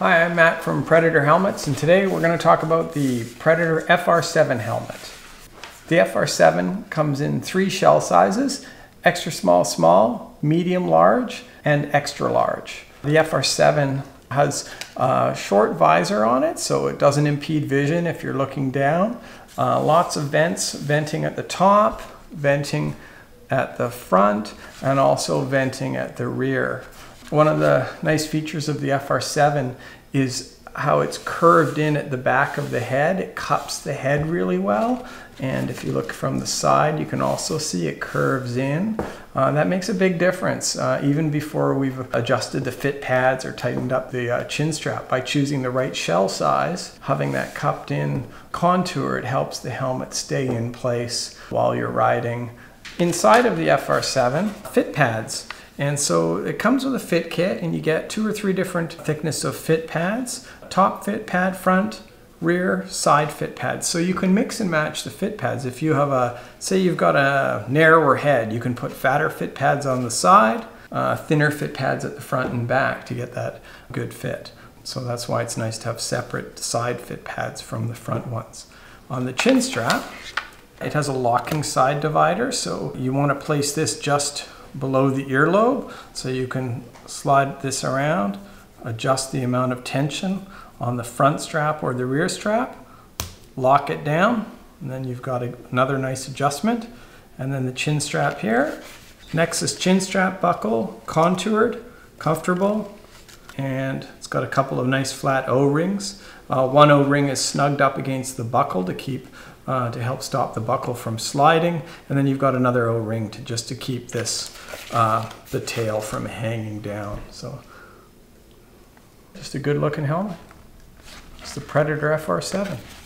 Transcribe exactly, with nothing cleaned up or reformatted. Hi, I'm Matt from Predator Helmets, and today we're going to talk about the Predator F R seven helmet. The F R seven comes in three shell sizes: extra small small, medium large, and extra large. The F R seven has a short visor on it, so it doesn't impede vision if you're looking down. Uh, lots of vents, venting at the top, venting at the front, and also venting at the rear. One of the nice features of the F R seven is how it's curved in at the back of the head. It cups the head really well, and if you look from the side, you can also see it curves in. Uh, that makes a big difference, uh, even before we've adjusted the fit pads or tightened up the uh, chin strap. By choosing the right shell size, having that cupped in contour, it helps the helmet stay in place while you're riding. Inside of the F R seven, fit pads. And so it comes with a fit kit, and you get two or three different thickness of fit pads: top fit pad, front, rear, side fit pads. So you can mix and match the fit pads. If you have a, say you've got a narrower head, you can put fatter fit pads on the side, uh, thinner fit pads at the front and back to get that good fit. So that's why it's nice to have separate side fit pads from the front ones. On the chin strap, it has a locking side divider, so you want to place this just below the earlobe, so you can slide this around, adjust the amount of tension on the front strap or the rear strap, lock it down, and then you've got a, another nice adjustment. And then the chin strap here, Nexus chin strap buckle, contoured, comfortable, and it's got a couple of nice flat O-rings. Uh, one O-ring is snugged up against the buckle to keep Uh, to help stop the buckle from sliding, and then you've got another O-ring to just to keep this uh, the tail from hanging down. So just a good looking helmet. It's the Predator F R seven.